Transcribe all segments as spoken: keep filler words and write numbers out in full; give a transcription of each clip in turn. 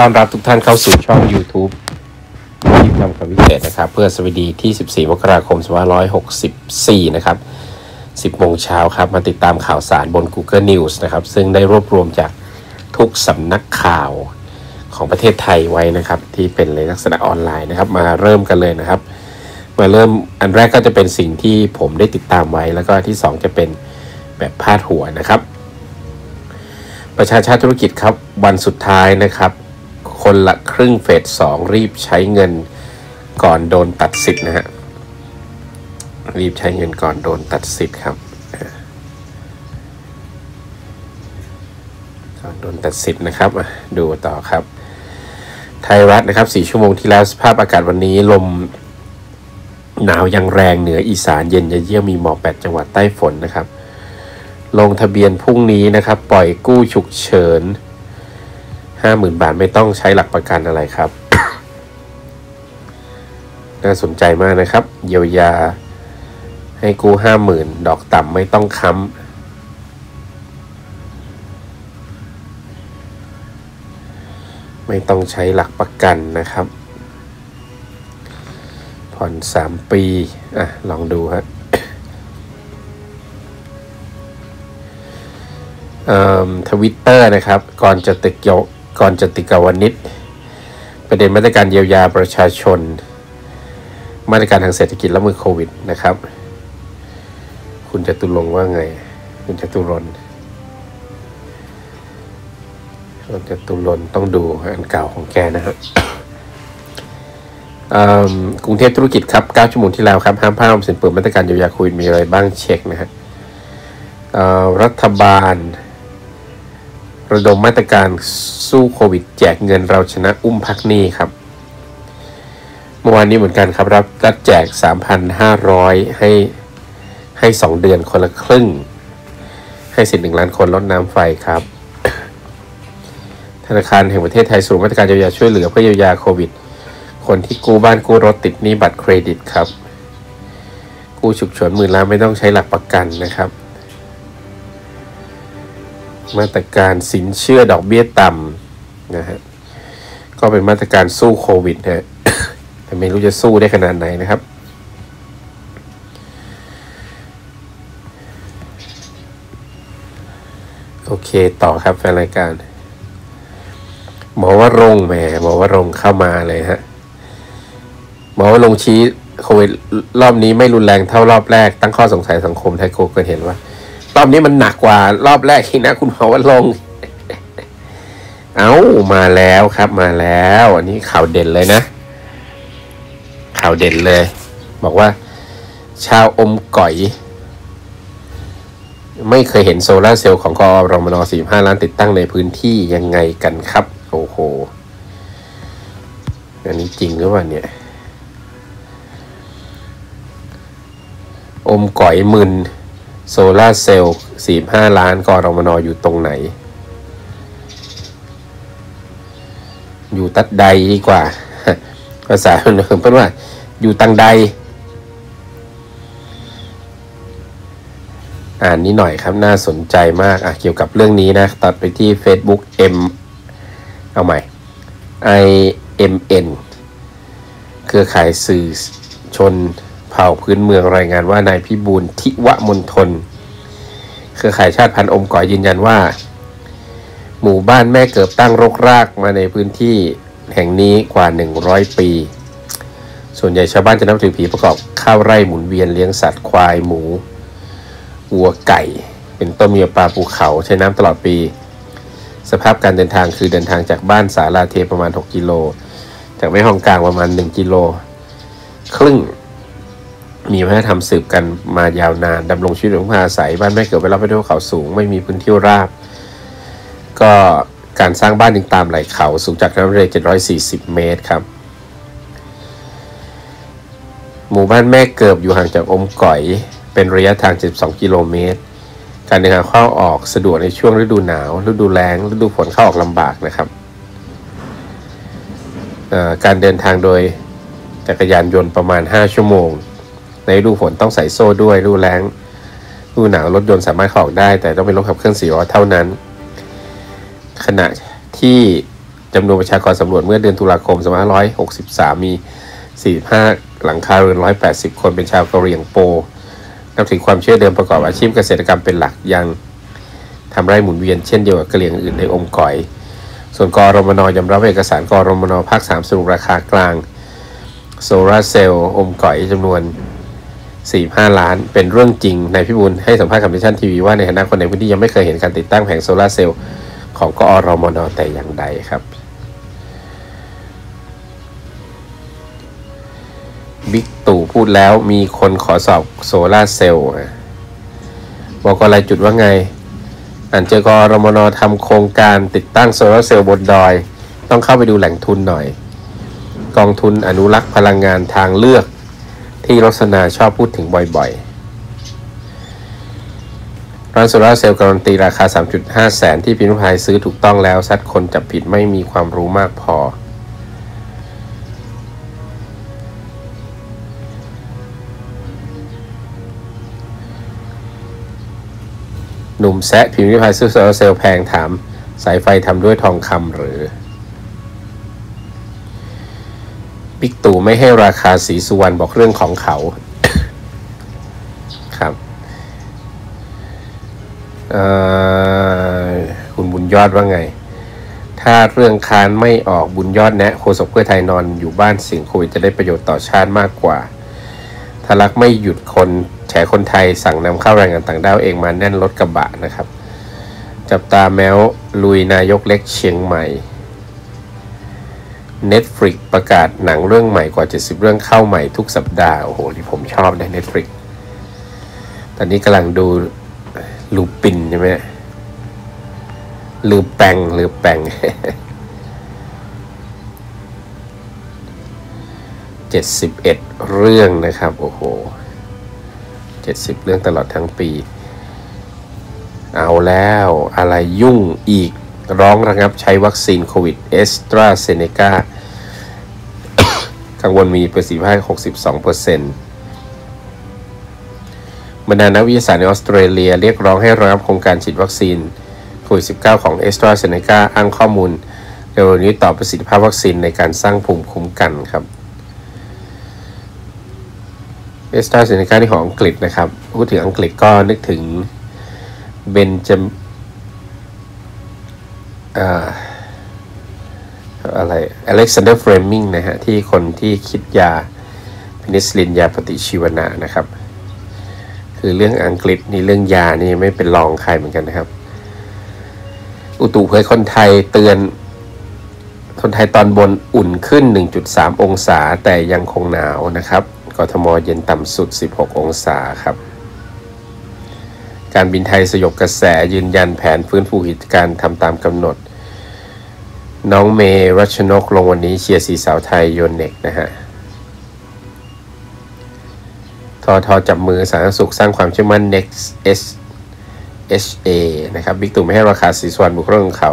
ตอนรับทุกท่านเข้าสู่ช่อง YouTube ที่ทำคำวิเศษนะครับเพื่อสวัสดีที่สิบสี่มกราคมสองพันห้าร้อยหกสิบสี่นะครับสิบโมงเช้าครับมาติดตามข่าวสารบน Google News นะครับซึ่งได้รวบรวมจากทุกสำนักข่าวของประเทศไทยไว้นะครับที่เป็นในลักษณะออนไลน์นะครับมาเริ่มกันเลยนะครับมาเริ่มอันแรกก็จะเป็นสิ่งที่ผมได้ติดตามไว้แล้วก็ที่สองจะเป็นแบบพาดหัวนะครับประชาชาติธุรกิจครับวันสุดท้ายนะครับคนละครึ่งเฟสสองรีบใช้เงินก่อนโดนตัดสิทธิ์นะฮะรีบใช้เงินก่อนโดนตัดสิทธิ์ครับก่อนโดนตัดสิทธิ์นะครับดูต่อครับไทยรัฐนะครับสี่ชั่วโมงที่แล้วสภาพอากาศวันนี้ลมหนาวยังแรงเหนืออีสานเย็นจะเยี่ยมมีหมอกแปดจังหวัดใต้ฝนนะครับลงทะเบียนพรุ่งนี้นะครับปล่อยกู้ฉุกเฉินห้าหมื่นบาทไม่ต้องใช้หลักประกันอะไรครับ น่าสนใจมากนะครับเยียวยาให้กู้ห้าหมื่นดอกต่ำไม่ต้องค้ำไม่ต้องใช้หลักประกันนะครับผ่อนสามปีอ่ะลองดูฮะ เอ่อ ทวิตเตอร์นะครับก่อนจะติดยกก่อนจติกาวนิชประเด็นมาตรการเยียวยาประชาชนมาตรการทางเศรษฐกิจและมือโควิดนะครับคุณจตุรงค์ว่าไงคุณจตุรนคุณจตุรนต้องดูอันเก่าของแกนะครับกรุงเทพธุรกิจครับเก้าชั่วโมงที่แล้วครับห้ามพลาดออมสินเปิดมาตรการเยียวยาโควิดมีอะไรบ้างเช็คนะฮะรัฐบาลระดมมาตรการสู้โควิดแจกเงินเราชนะอุ้มพักหนี้ครับเมื่อวานนี้เหมือนกันครับรับรับแจก สามพันห้าร้อย ให้ให้สองเดือนคนละครึ่งให้สิทธิ์หนึ่งล้านคนลดน้ำไฟครับ ธนาคารแห่งประเทศไทยสูงมาตรการเยียวยาช่วยเหลือเพื่อเยียวยาโควิดคนที่กู้บ้านกู้รถติดหนี้บัตรเครดิตครับกู้ฉุกเฉินหมื่นล้านไม่ต้องใช้หลักประกันนะครับมาตรการสินเชื่อดอกเบี้ยต่ำนะฮะก็เป็นมาตรการสู้โควิดฮะ แต่ไม่รู้จะสู้ได้ขนาดไหนนะครับโอเคต่อครับแฟนรายการหมอวรงค์แหมหมอวรงค์เข้ามาเลยฮะหมอวรงค์ชี้โควิดรอบนี้ไม่รุนแรงเท่ารอบแรกตั้งข้อสงสัยสังคมไทยโคเกิดเห็นว่ารอบนี้มันหนักกว่ารอบแรกอีกนะคุณหมอวรงค์ เอามาแล้วครับมาแล้วอันนี้ข่าวเด่นเลยนะข่าวเด่นเลยบอกว่าชาวอมก๋อยไม่เคยเห็นโซล่าเซลล์ของกอรมนสี่สิบห้าล้านติดตั้งในพื้นที่ยังไงกันครับโอ้โหอันนี้จริงหรือเปล่าเนี่ยอมก๋อยมึนโซล่าเซลล์สี่สิบห้าล้านกรมน.อยู่ตรงไหนอยู่ตัดใดดีกว่าภาษาคนอื่นเป็นว่าอยู่ตังใดอ่านนี้หน่อยครับน่าสนใจมากอ่ะเกี่ยวกับเรื่องนี้นะตัดไปที่ Facebook M เอาใหม่ ไอ เอ็ม เอ็น เครือข่ายสื่อชนเผ่าพื้นเมืองรายงานว่านายพิบูลทิวมณฑลเครือข่ายชาติพันธุ์อมก๋อยยืนยันว่าหมู่บ้านแม่เกิบตั้งรกรากมาในพื้นที่แห่งนี้กว่าหนึ่งร้อยปีส่วนใหญ่ชาวบ้านจะนับถือผีประกอบข้าวไร่หมุนเวียนเลี้ยงสัตว์ควายหมูวัวไก่เป็นต้นมีปลาภูเขาใช้น้ำตลอดปีสภาพการเดินทางคือเดินทางจากบ้านสาราเทประมาณหกกิโลจากแม่ฮ่องกลางประมาณหนึ่งกิโลครึ่งมีวัฒนธรรมสืบกันมายาวนานดำรงชีวิตของพาอาศัยบ้านแม่เกิดไปรับไปด้วยเขาสูงไม่มีพื้นที่ราบก็การสร้างบ้านดึงตามไหลเขาสูงจากน้ำทะเลเจ็ดร้อยสี่สิบเมตรครับหมู่บ้านแม่เกิดอยู่ห่างจากอมก๋อยเป็นระยะทางเจ็ดสิบสองกิโลเมตรการเดินทางเข้าออกสะดวกในช่วงฤดูหนาวฤดูแล้งฤดูฝนเข้าออกลำบากนะครับการเดินทางโดยจักรยานยนต์ประมาณห้าชั่วโมงในฤดูฝนต้องใส่โซ่ด้วยฤดูแล้งฤดูหนาวรถยนต์สามารถออกได้แต่ต้องเป็นรถขับเคลื่อนสี่ล้อเท่านั้นขณะที่ จำนวนประชากรสำรวจเมื่อเดือนตุลาคมสองพันห้าร้อยหกสิบสามมีสี่สิบห้าหลังคาเรือนหนึ่งร้อยแปดสิบคนเป็นชาวกะเหรี่ยงโปนับถือความเชื่อเดิมประกอบอาชีพเกษตรกรรมเป็นหลักยังทำไร่หมุนเวียนเช่นเดียวกับกะเหรี่ยงอื่นในอมก๋อยส่วนกรมน.ยอมรับเอกสารกรมน.ภาคสามสรุปราคากลางโซลาร์เซลล์อมก๋อยจำนวนสี่สิบห้าล้านเป็นเรื่องจริงนายพิบูลให้สัมภาษณ์กับมิชชั่นทีวีว่าในฐานะคนในพื้นที่ยังไม่เคยเห็นการติดตั้งแผงโซลาร์เซลล์ของกอรมนแต่อย่างใดครับบิ๊กตู่พูดแล้วมีคนขอสอบโซลาร์เซลล์บอกอะไรจุดว่าไงอ่านเจอกรมนทำโครงการติดตั้งโซลาร์เซลล์บนดอยต้องเข้าไปดูแหล่งทุนหน่อยกองทุนอนุรักษ์พลังงานทางเลือกที่รสนาชอบพูดถึงบ่อยๆร้านโซลาร์เซลล์การันตีราคา สามจุดห้า แสนที่พิมพ์พายซื้อถูกต้องแล้วซัดคนจับผิดไม่มีความรู้มากพอหนุ่มแซะพิมพ์ริพายซื้อโซลาร์เซลล์แพงถามสายไฟทำด้วยทองคำหรือบิ๊กตู่ไม่ให้ราคาศรีสุวรรณบอกเรื่องของเขา ครับคุณบุญยอดว่าไงถ้าเรื่องค้านไม่ออกบุญยอดแนะโฆษกเพื่อไทยนอนอยู่บ้านเสี่ยงโควิดจะได้ประโยชน์ต่อชาติมากกว่าทะลักไม่หยุดคนแฉคนไทยสั่งนำเข้าแรงงานต่างด้าวเองมาแน่นรถกระบะนะครับจับตาแมวลุยนายกเล็กเชียงใหม่ Netflix ประกาศหนังเรื่องใหม่กว่าเจ็ดสิบเรื่องเข้าใหม่ทุกสัปดาห์โอ้โหที่ผมชอบใน Netflix ตอนนี้กำลังดูลูปินใช่ไหมลูแปงลูแปง เจ็ดสิบเอ็ดเรื่องนะครับโอ้โหเจ็ดสิบเรื่องตลอดทั้งปีเอาแล้วอะไรยุ่งอีกร้องระงับใช้วัคซีนโควิดแอสตราเซเนกา กังวลมีประสิทธิภาพ หกสิบสองเปอร์เซ็นต์ บรรดานักวิทยาศาสตร์ในออสเตรเลียเรียกร้องให้ระงับโครงการฉีดวัคซีนโควิด สิบเก้า ของแอสตราเซเนกาอ้างข้อมูลเร็วนี้ต่อประสิทธิภาพวัคซีนในการสร้างภูมิคุ้มกันครับเอสตราเซเนกาที่ของอังกฤษนะครับพูดถึงอังกฤษก็นึกถึงเบนจาอะไรอเล็กซานเดอร์เฟรมิงนะฮะที่คนที่คิดยาเพนิซิลินยาปฏิชีวนะนะครับคือเรื่องอังกฤษนี่เรื่องยานี่ไม่เป็นรองใครเหมือนกันนะครับอุตุเผยคนไทยเตือนคนไทยตอนบนอุ่นขึ้น หนึ่งจุดสาม องศาแต่ยังคงหนาวนะครับกทม.เย็นต่ำสุดสิบหกองศาครับการบินไทยสยบกระแสยืนยันแผนฟื้นฟูกิจการทำตามกำหนดน้องเมรัชนกลงวันนี้เชียร์สีสาวไทยโยนเน็กนะฮะททจับมือสาธารณสุขสร้างความเชื่อมั่น Next เอส เอช เอ นะครับบิ๊กตู่ไม่ให้ราคาสีสวรรณบุกเรื่องเขา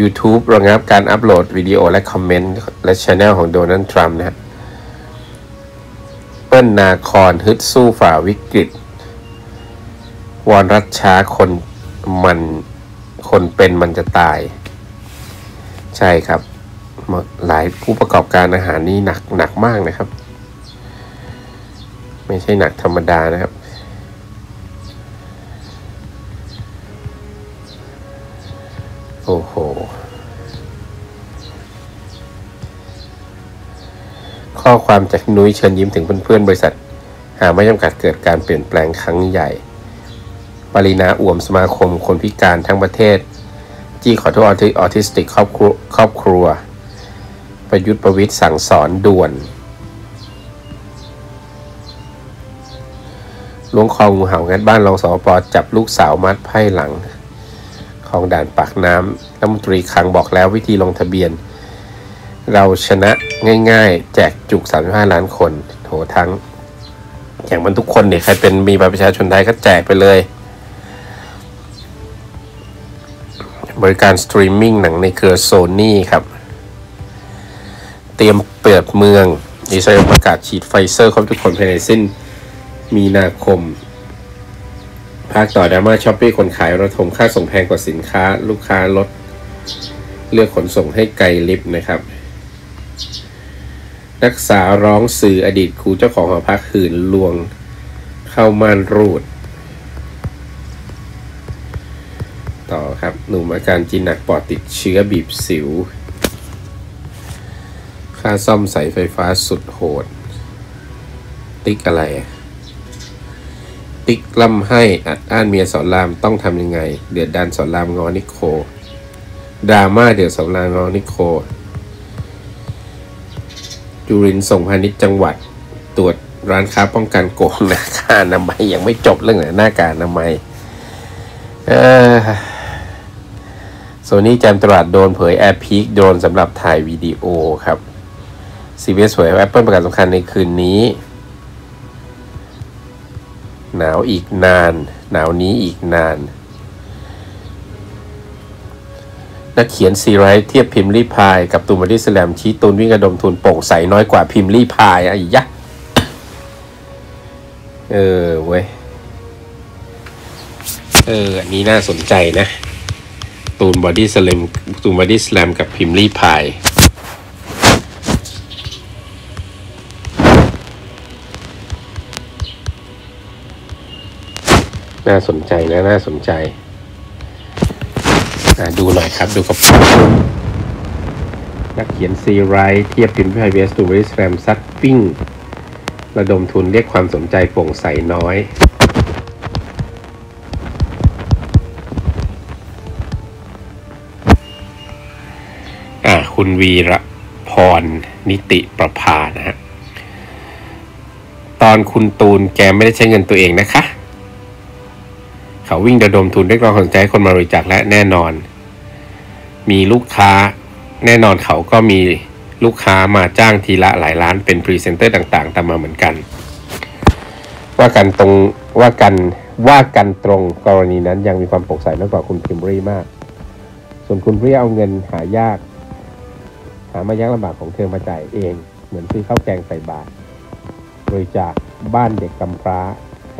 YouTube ระงับการอัปโหลดวิดีโอและคอมเมนต์และ Channel ของโดนัลด์ทรัมป์นะฮะเปิ้ลนาคอนฮึดสู้ฝ่าวิกฤตวอนรัชช้าคนมันคนเป็นมันจะตายใช่ครับหลายผู้ประกอบการอาหารนี่หนักหนักมากนะครับไม่ใช่หนักธรรมดานะครับโอ้โหข้อความจากนุ้ยเชิญยิ้มถึงเพื่อนๆบริษัทหาไม่จำกัดเกิดการเปลี่ยนแปลงครั้งใหญ่ปรินาอ่วมสมาคมคนพิการทั้งประเทศจี้ขอโทษออทิสติกครอบครัวครอบครัวประยุทธ์ประวิตรสั่งสอนด่วนล้วงคองูเห่างัดบ้านรองสปป.จับลูกสาวมัดไพ่หลังของด่านปากน้ำรัฐมนตรีคลังบอกแล้ววิธีลงทะเบียนเราชนะง่ายๆแจกจุกสามสิบห้าล้านคนโถทั้งแจกมันทุกคนเนี่ยใครเป็นมีบัตรประชาชนไทยก็แจกไปเลยบริการสตรีมมิ่งหนังในเครือโซนี่ครับเตรียมเปิดเมืองอิสราเอลประกาศฉีดไฟเซอร์ครบทุกคนภายในสิ้นมีนาคมภาคต่อดราม่าช้อปปี้คนขายระทมค่าส่งแพงกว่าสินค้าลูกค้าลด เลือกขนส่งให้ไกลลิฟต์นะครับนักศึกษาร้องสื่ออดีตครูเจ้าของหอพักหื่นลวงเข้าม่านรูดต่อครับหนุ่มอาการจีนหนักปอดติดเชื้อบีบสิวค่าซ่อมสายไฟฟ้าสุดโหดติ๊กอะไรติ๊กล่ำให้อัดอ้านเมียสอนรามต้องทำยังไงเดือดดันสอนรามงอนิโคดราม่าเดือดสอนรามงอนิโคจุรินทร์ส่งพาณิชย์จังหวัดตรวจร้านค้าป้องกันโกงหน้ากากอนามัยยังไม่จบเรื่องหน้ากากอนามัยโซนี่แจมตลาดโดนเผยแอร์พีคโดนสำหรับถ่ายวิดีโอครับ ซี บี เอส เผย Apple ประกาศสำคัญในคืนนี้หนาวอีกนานหนาวนี้อีกนานนักเขียนซีไรท์เทียบพิมพ์รีพายกับตูนบอดี้สแลมชี้ตูนวิ่งกระดมทุนโปร่งใสน้อยกว่าพิมพ์รีพายไอ้ยักษ์เออเว้ยเอออันนี้น่าสนใจนะตูนบอดี้สแลมตูนบอดี้สแลมกับพิมพ์รีพายน่าสนใจนะน่าสนใจดูหน่อยครับดูครับนักเขียนซีไรท์เทียบพิมพ์ไพเวสตูบริสแรมซัดปิ้งระดมทุนเรียกความสนใจโปร่งใสน้อยอ่าคุณวีรพรนิติประภานะฮะตอนคุณตูนแกไม่ได้ใช้เงินตัวเองนะคะเขาวิ่งระดมทุนด้วยความสนใจคนมาบริจาคและแน่นอนมีลูกค้าแน่นอนเขาก็มีลูกค้ามาจ้างทีละหลายล้านเป็นพรีเซนเตอร์ต่างๆตามมาเหมือนกันว่ากันตรงว่ากันว่ากันตรงกรณีนั้นยังมีความโปร่งใสมากกว่าคุณพิมรี่มากส่วนคุณพิมรี่เอาเงินหายากหามายากลำบากของเธอมาจ่ายเองเหมือนซื้อข้าวแกงใส่บาตรบริจาคบ้านเด็กกำพร้า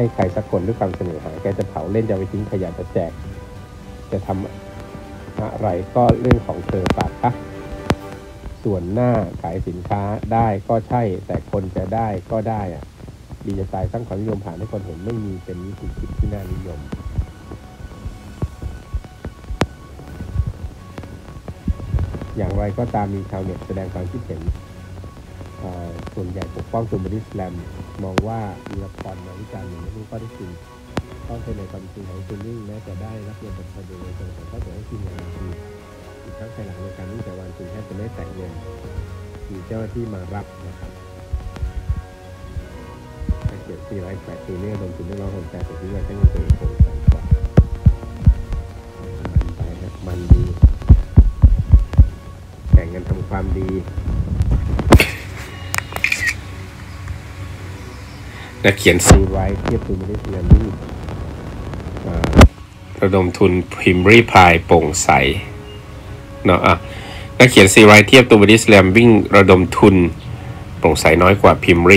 ให้ใครสักคนด้วยความเสน่หาแกจะเผาเล่นจะไปทิ้งขยะจะแจกจะทำอะไรก็เรื่องของเธอปากค่ะส่วนหน้าขายสินค้าได้ก็ใช่แต่คนจะได้ก็ได้อะดีจะตายสร้างความนิยมผ่านให้คนเห็นไม่มีเป็นวิธีคิดที่น่านิยมอย่างไรก็ตามมีชาวเน็ตแสดงความคิดเห็นส่วนใหญ่ปกป้องตูนบอดี้สแลมมองว่ามีละครมาวิจารณ์อย่างไม่รู้ข้อเท็จจริงต้องเป็นในความจริงของตูนวิ่งแม้จะได้รับเงินจากคดีจนถึงข้อเสียให้ทีมงานคืออีกทั้งภายหลังในการวิ่งแต่วันตูนแทบจะไม่แตะเงินมีเจ้าหน้าที่มารับนะครับแต่เกี่ยวกับที่ไร้แฝงตูนเนี่ยลงทุนไม่ร้อนคนแต่แต่ที่ว่าใช้เงินตัวเองคงใส่กว่ามันไปนะมันดีแต่เงินทำความดีนักเขียนซีไรท์เทียบตูนบอดี้สแลมระดมทุนพิมพ์รีพายโปร่งใสเนาะอ่ะนักเขียนซีไรท์เทียบตูนบอดี้สแลมวิ่งระดมทุนโปร่งใสน้อยกว่าพิมพ์ร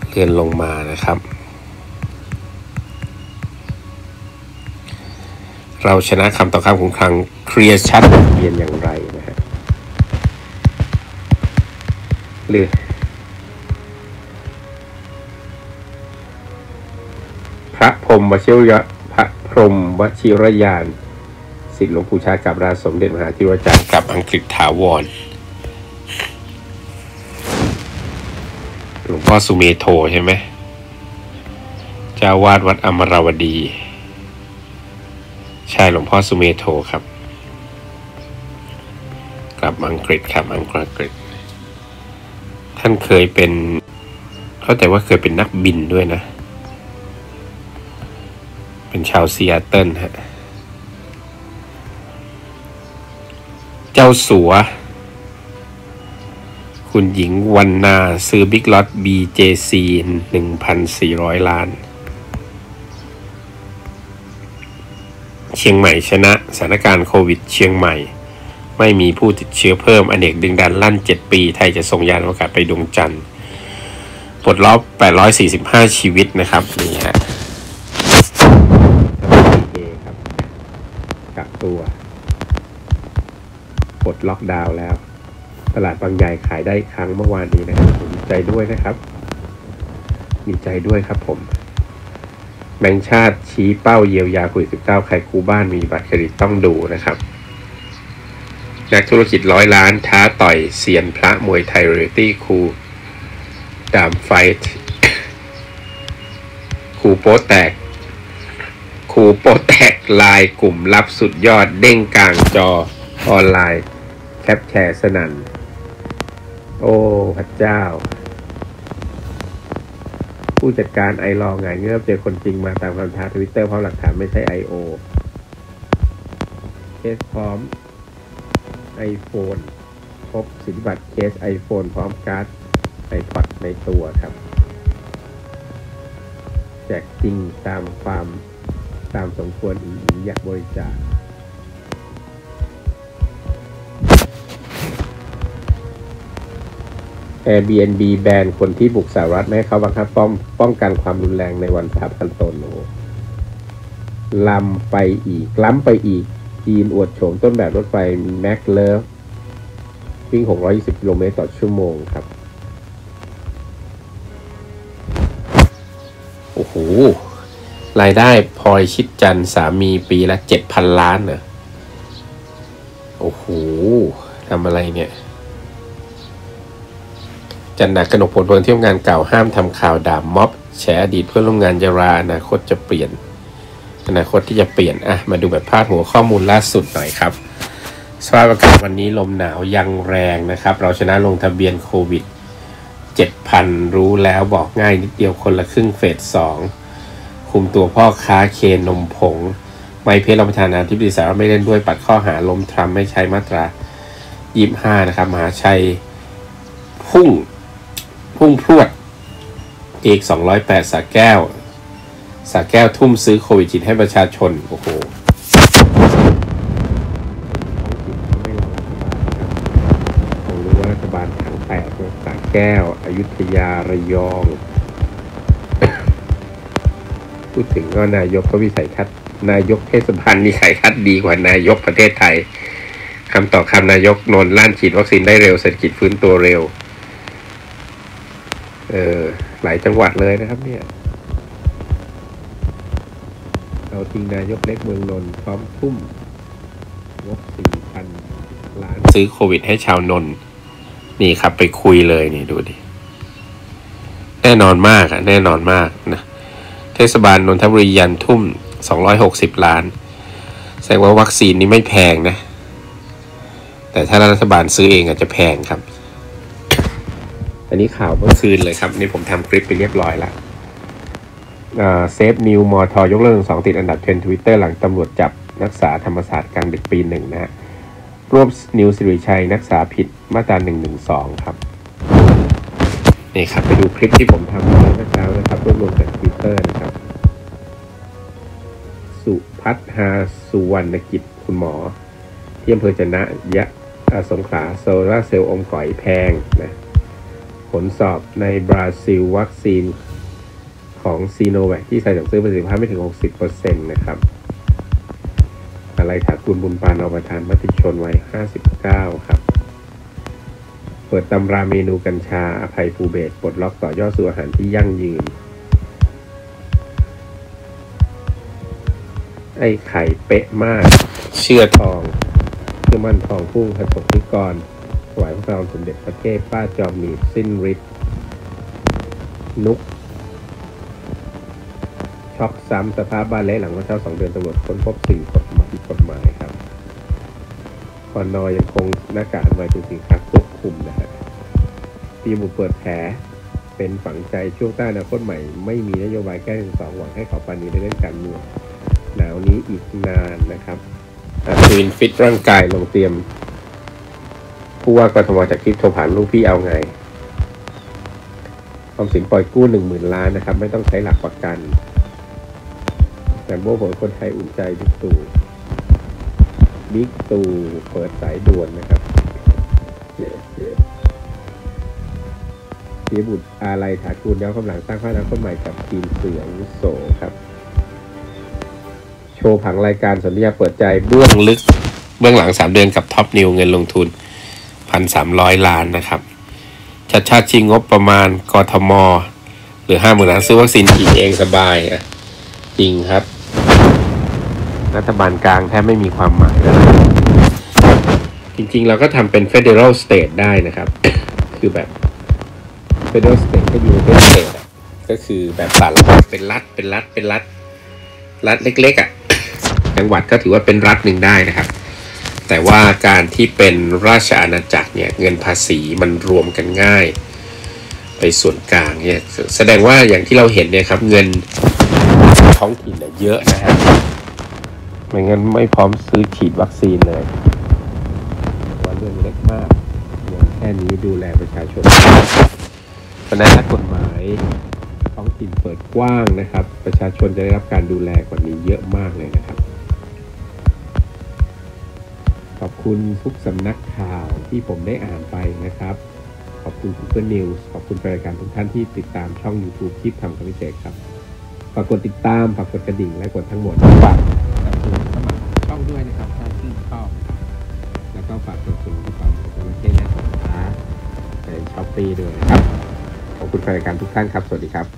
ีพายเลื่อนลงมานะครับเราชนะคำต่อคำของครั้งเคลียร์ชัดเรียนอย่างไรนะฮะหรือพระพรหมวชิรยะพระพรหมวชิรยานศิษย์หลวงปู่ชากับราชสมเด็จมหาธิวาจารย์กับอังกฤษถาวรหลวงพ่อสุเมโธใช่ไหมเจ้าวาดวัดอมรวดีใช่หลวงพ่อสุเมโธครับกลับอังกฤษครับอังกฤษท่านเคยเป็นเข้าใจว่าเคยเป็นนักบินด้วยนะเป็นชาวซีแอตเทิลฮะเจ้าสัวคุณหญิงวรรณาซื้อบิ๊กล็อต บี เจ ซี หนึ่งพันสี่ร้อย ล้านเชียงใหม่ชนะสถานการณ์โควิดเชียงใหม่ไม่มีผู้ติดเชื้อเพิ่มอเนกดึงดันลั่นเจ็ดปีไทยจะส่งยานอวกาศไปดวงจันทร์ ปลดล็อกแปดร้อยสี่สิบห้าชีวิตนะครับนี่ฮะเจครับกักตัวปลดล็อกดาวน์แล้วตลาดบางใหญ่ขายได้ครั้งเมื่อวานนี้นะครับดีใจด้วยนะครับดีใจด้วยครับผมแบงก์ชาติชี้เป้าเยียวยาโควิด สิบเก้า ใครกู้บ้านมีบัตรเครดิตต้องดูนะครับนักธุรกิจร้อยล้านท้าต่อยเซียนพระมวยไทยเรียลตี้ครูดามไฟท์ครูโป๊แตกครูโป๊แตกลายกลุ่มลับสุดยอดเด้งกลางจอออนไลน์แคปแชร์สนั่นโอ้พระเจ้าผู้จัดการไอลอหงายเงือบเจอคนจริงมาตามคำท้าทวิตเตอร์เพราะหลักฐานไม่ใช่ ไอ โอ เคสพร้อม iPhone พบสินบัตรเคส iPhone พร้อมการ์ดไอพอดในตัวครับแจกจริงตามความตามสมควรอีกอยากบริจาคAirbnb แบนคนที่บุกสหรัฐไม่ให้เขาบังคับป้องป้องกันความรุนแรงในวันสถาปนาตนโอ้ล้ำไปอีกล้ำไปอีกจีนอวดโฉมต้นแบบรถไฟแม็กเลอร์วิ่งหกร้อยยี่สิบกิโลเมตรต่อชั่วโมงครับโอ้โหรายได้พลอยชิดจันทร์สามีปีละ เจ็ดพัน ล้านเหรอโอ้โหทำอะไรเนี่ยจันดากนกผลพลเที่ยวงานเก่าห้ามทำข่าวด่า ม, ม็อบแฉอดีตเพื่อนร่วมงานยาราอนาคตจะเปลี่ยนอนาคตที่จะเปลี่ยนอ่ะมาดูแบบพาดหัวข้อมูลล่าสุดหน่อยครับสภาพอากาศวันนี้ลมหนาวยังแรงนะครับเราชนะลงทะเบียนโควิด เจ็ดพัน รู้แล้วบอกง่ายนิดเดียวคนละครึ่งเฟสสองคุมตัวพ่อค้าเคนมผงไมค์เพลรองประธานาธิบดีสหรัฐไม่เล่นด้วยปัดข้อหาล้มทรัมป์ไม่ใช้มาตรายี่สิบห้านะครับมหาชัยพุ่งพุ่งพรวดอีกสองร้อยแปดสาแก้วสาแก้วทุ่มซื้อโควิดจิตให้ประชาชนโอ้โหผมรู้ว่ารัฐบาลถังแตกสาแก้วอยุธยาระยองพูดถึงก็นายกก็วิสัยทัศน์นายกเทศบาลวิสัยทัศน์ดีกว่านายกประเทศไทยคำต่อคำนายกนนท์ลั่นฉีดวัคซีนได้เร็วเศรษฐกิจฟื้นตัวเร็วเออหลายจังหวัดเลยนะครับเนี่ยเราทิ้งนายกเล็กเมืองนนท์พร้อมทุ่มงบ สี่พัน ล้านซื้อโควิดให้ชาวนนท์นี่ครับไปคุยเลยนี่ดูดิแน่นอนมากอ่ะแน่นอนมากนะเทศบาลนนทบุรียันทุ่มสองร้อยหกสิบล้านแสดงว่าวัคซีนนี้ไม่แพงนะแต่ถ้ารัฐบาลซื้อเองอาจจะแพงครับอันนี้ข่าวเมื่อคืนเลยครับนี่ผมทำคลิปไปเรียบร้อยแล้วเซฟนิวมอทอยกเลิกสองติดอันดับเทรนด์ทวิตเตอร์หลังตำรวจจับนักศึกษาธรรมศาสตร์กลางดึกปีหนึ่งนะฮะรวบนิวสิริชัยนักศึกษาผิดมาตราหนึ่งหนึ่งสองครับนี่ครับไปดูคลิปที่ผมทำเมื่อเช้านะครับรวบรวมจากทวิตเตอร์นะครับสุพัฒนาสุวรรณกิจคุณหมอที่อำเภอจะนะยะสงขลาโซล่าเซลล์อมก๋อยแพงนะผลสอบในบราซิลวัคซีนของซีโนแวคที่ใส่ถังซื้อประสิทธิภาพไม่ถึง หกสิบเปอร์เซ็นต์ นะครับอะไรถากูลบุญปานเอาประทานมติชนไว้ห้าสิบเก้าครับเปิดตำราเมนูกัญชาอภัยภูเบศปลดล็อกต่อยอดสู่อาหารที่ยั่งยืนไอ้ไข่เป๊ะมากเชื่อทองเชื่อมั่นทองผู้ประสบนิกรถวายพระบรมสมเด็จพระเทพป้าจอมหนีบสิ้นฤทธิ์นุกช็อกซ้ำสภาพบ้านเละหลังวันเช้าสองเดือนตำรวจค้นพบสิ่งกฎหมายผิดกฎหมายครับคอนนอยังคงหน้ากากอนามัยเป็นสินค้าควบคุมนะฮะปีบุเปิดแผลเป็นฝังใจช่วงใต้อนาคตใหม่ไม่มีนโยบายแก้หนึ่งสองหวังให้เขาปานีในเรื่องการเมืองหนาวนี้อีกนานนะครับคืนฟิตร่างกายลงเตรียมผู้ว่ากทมจากคลิปโทรผ่านลูกพี่เอาไงออมสินปล่อยกู้ หนึ่งหมื่น ล้านนะครับไม่ต้องใช้หลักประกันแต่โบ้ผลคนไทยอุ่นใจบิ๊กตู่บิ๊กตู่เปิดสายด่วนนะครับ ปิยบุตรอาลัยถากูลย้อนกำลังสร้างพระอนาคตใหม่กับทีมเสืองโสครับโชว์ผังรายการสนธิยาเปิดใจเบื้องลึกเบื้องหลังสามเดือนกับท็อปนิวเงินลงทุน หนึ่งพันสามร้อย ล้านนะครับชัดชาติชิงงบประมาณกทมหรือ ห้าหมื่น ล้านซื้อวัคซีนฉีดเองสบายอ่ะจริงครับรัฐบาลกลางแทบไม่มีความหมายแล้วจริงๆเราก็ทำเป็น Federal State ได้นะครับ คือแบบ Federal State ก็อยู่เป็น State ก็คือแบบสารเป็นรัฐเป็นรัฐเป็นรัฐรัฐเล็กๆอ่ะจังหวัดก็ถือว่าเป็นรัฐหนึ่งได้นะครับแต่ว่าการที่เป็นราชอาณาจักรเนี่ยเงินภาษีมันรวมกันง่ายไปส่วนกลางเนี่ยแสดงว่าอย่างที่เราเห็นเนี่ยครับเงินท้องถิ่นเนี่ยเยอะนะครับไม่งั้นไม่พร้อมซื้อฉีดวัคซีนเลยว่าเรื่องเล็กมากอย่างแค่นี้ดูแลประชาชนเพราะนั้นถ้ากฎหมายท้องถิ่นเปิดกว้างนะครับประชาชนจะได้รับการดูแลกว่านี้เยอะมากเลยนะครับขอบคุณทุกสำนักข่าวที่ผมได้อ่านไปนะครับขอบคุณ Google News ขอบคุณรายการทุกท่านที่ติดตามช่อง YouTube คลิปทำคำพิเศษครับฝากกดติดตามฝากกดกระดิ่งและกดทั้งหมดฝากสมัครช่องด้วยนะครับถ้าชื่นชอบแล้วก็ฝากกดติดตามของประเทศและสินค้าในช้อปปี้ด้วยนะครับขอบคุณรายการทุกท่านครับสวัสดีครับ